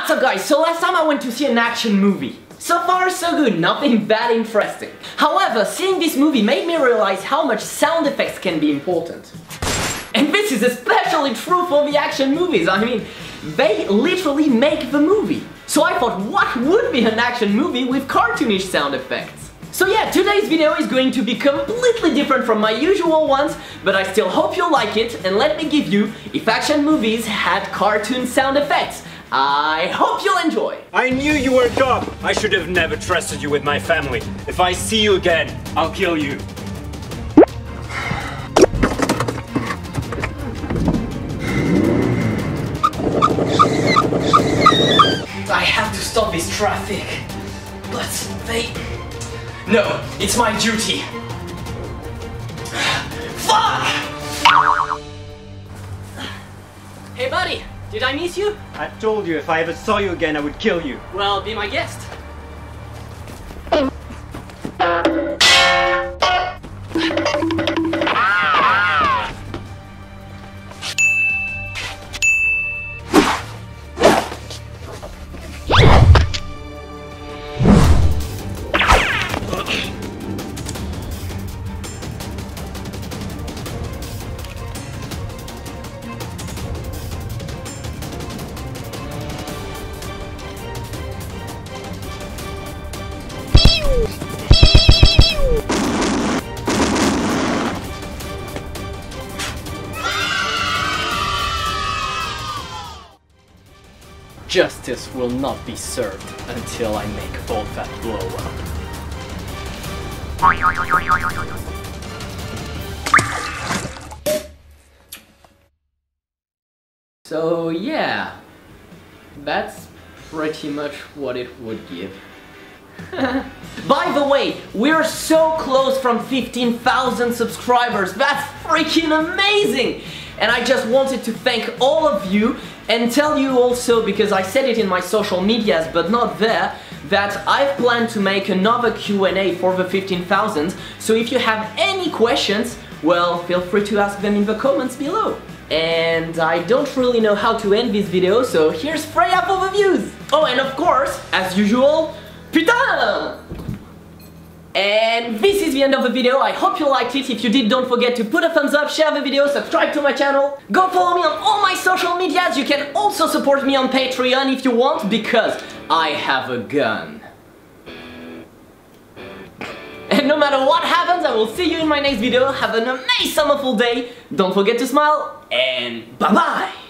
What's up guys, so last time I went to see an action movie. So far so good, nothing that interesting. However, seeing this movie made me realize how much sound effects can be important. And this is especially true for the action movies, I mean, they literally make the movie. So I thought, what would be an action movie with cartoonish sound effects? So yeah, today's video is going to be completely different from my usual ones, but I still hope you'll like it, and let me give you if action movies had cartoon sound effects. I hope you'll enjoy! I knew you were a dog! I should have never trusted you with my family. If I see you again, I'll kill you. I have to stop this traffic. But they... No, it's my duty. Fuck! Hey buddy! Did I miss you? I told you if I ever saw you again, I would kill you. Well, be my guest. Justice will not be served until I make Volvat blow up. So yeah, that's pretty much what it would give. By the way, we're so close from 15,000 subscribers, that's freaking amazing! And I just wanted to thank all of you and tell you also, because I said it in my social medias but not there, that I've planned to make another Q&A for the 15,000, so if you have any questions, well, feel free to ask them in the comments below. And I don't really know how to end this video, so here's Freya for the views! Oh, and of course, as usual, putain! And this is the end of the video, I hope you liked it. If you did, don't forget to put a thumbs up, share the video, subscribe to my channel. Go follow me on all my social medias, you can also support me on Patreon if you want, because I have a gun. And no matter what happens, I will see you in my next video, have an amazing, wonderful day, don't forget to smile, and bye-bye!